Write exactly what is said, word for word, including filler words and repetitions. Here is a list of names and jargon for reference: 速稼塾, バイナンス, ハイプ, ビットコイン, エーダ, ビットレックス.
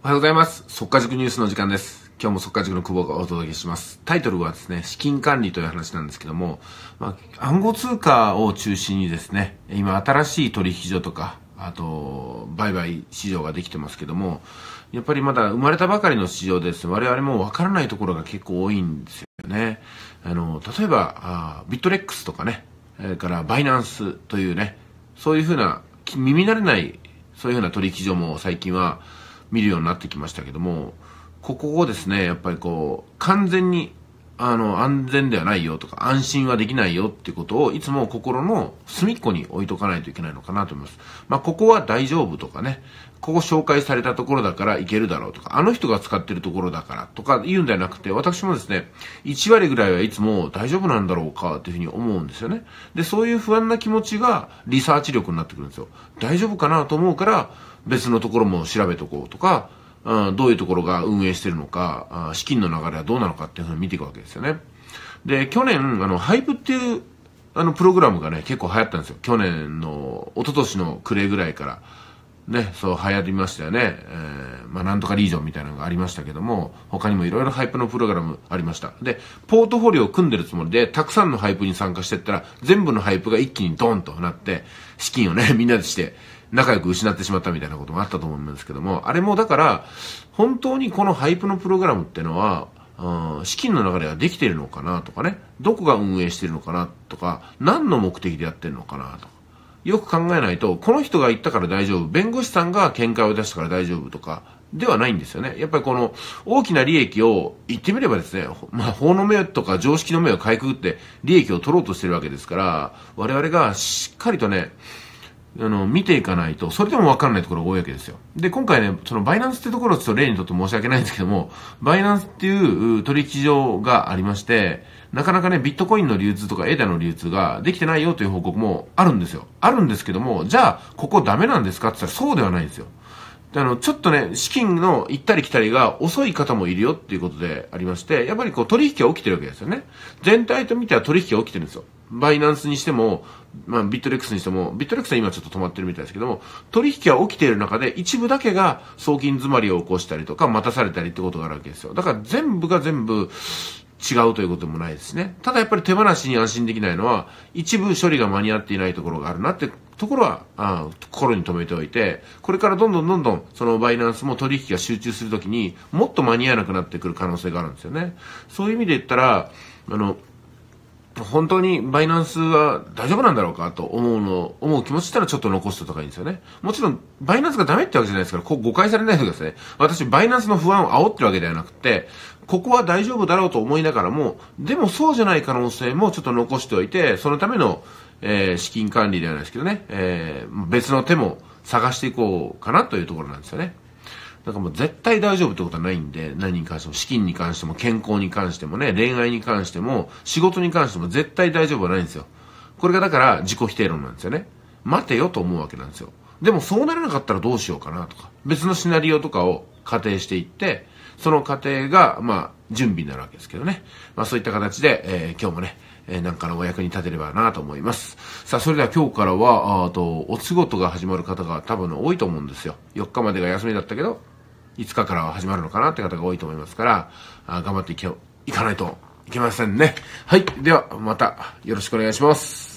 おはようございます。速稼塾ニュースの時間です。今日も速稼塾の久保がお届けします。タイトルはですね、資金管理という話なんですけども、まあ、暗号通貨を中心にですね、今新しい取引所とか、あと、売買市場ができてますけども、やっぱりまだ生まれたばかりの市場ですね、我々もわからないところが結構多いんですよね。あの、例えば、あビットレックスとかね、それからバイナンスというね、そういうふうな、耳慣れない、そういうふうな取引所も最近は、見るようになってきましたけども、ここをですね、やっぱりこう完全にあの安全ではないよとか安心はできないよっていうことをいつも心の隅っこに置いとかないといけないのかなと思います。まあ、ここは大丈夫とかね、ここ紹介されたところだからいけるだろうとか、あの人が使ってるところだからとか言うんではなくて、私もですね、いち割ぐらいはいつも大丈夫なんだろうかというふうに思うんですよね。で、そういう不安な気持ちがリサーチ力になってくるんですよ。大丈夫かなと思うから別のところも調べとこうとか、どういうところが運営しているのか、資金の流れはどうなのかっていうふうに見ていくわけですよね。で、去年、あの、ハイプっていう、あの、プログラムがね、結構流行ったんですよ。去年の、一昨年の暮れぐらいから、ね、そう流行りましたよね。えー、まあ、なんとかリージョンみたいなのがありましたけども、他にもいろいろハイプのプログラムありました。で、ポートフォリオを組んでるつもりで、たくさんのハイプに参加していったら、全部のハイプが一気にドーンとなって、資金をね、みんなでして、仲良く失ってしまったみたいなこともあったと思うんですけども、あれもだから、本当にこのハイプのプログラムってのは、うん、資金の流れができているのかなとかね、どこが運営しているのかなとか、何の目的でやってるのかなとか、よく考えないと、この人が言ったから大丈夫、弁護士さんが見解を出したから大丈夫とか、ではないんですよね。やっぱりこの大きな利益を言ってみればですね、まあ、法の目とか常識の目をかいくぐって利益を取ろうとしてるわけですから、我々がしっかりとね、あの、見ていかないと、それでも分かんないところが多いわけですよ。で、今回ね、そのバイナンスってところをちょっと例にとって申し訳ないんですけども、バイナンスっていう取引所がありまして、なかなかね、ビットコインの流通とかエーダの流通ができてないよという報告もあるんですよ。あるんですけども、じゃあ、ここダメなんですかって言ったらそうではないんですよ。あの、ちょっとね、資金の行ったり来たりが遅い方もいるよっていうことでありまして、やっぱりこう取引が起きてるわけですよね。全体と見ては取引が起きてるんですよ。バイナンスにしても、まあ、ビットレックスにしても、ビットレックスは今ちょっと止まってるみたいですけども、取引が起きている中で一部だけが送金詰まりを起こしたりとか、待たされたりってことがあるわけですよ。だから全部が全部違うということもないですね。ただやっぱり手放しに安心できないのは、一部処理が間に合っていないところがあるなってところは、あ心に留めておいて、これからどんどんどんどん、そのバイナンスも取引が集中するときにもっと間に合わなくなってくる可能性があるんですよね。そういう意味で言ったら、あの、本当にバイナンスは大丈夫なんだろうかと思うの、思う気持ちったらちょっと残しておいた方がいいんですよね。もちろん、バイナンスがダメってわけじゃないですから、こう誤解されないでくださいね。私、バイナンスの不安を煽ってるわけではなくて、ここは大丈夫だろうと思いながらも、でもそうじゃない可能性もちょっと残しておいて、そのための、えー、資金管理ではないですけどね、えー、別の手も探していこうかなというところなんですよね。なんかもう絶対大丈夫ってことはないんで、何に関しても、資金に関しても、健康に関してもね、恋愛に関しても、仕事に関しても絶対大丈夫はないんですよ。これがだから自己否定論なんですよね。待てよと思うわけなんですよ。でもそうならなかったらどうしようかなとか、別のシナリオとかを仮定していって、その過程が、まあ、準備になるわけですけどね。まあそういった形で、えー、今日もね、えー、なんかのお役に立てればなと思います。さあ、それでは今日からは、あと、お仕事が始まる方が多分多いと思うんですよ。よっかまでが休みだったけど、いつかからは始まるのかなって方が多いと思いますから、あ頑張っていけ、いかないといけませんね。はい。では、またよろしくお願いします。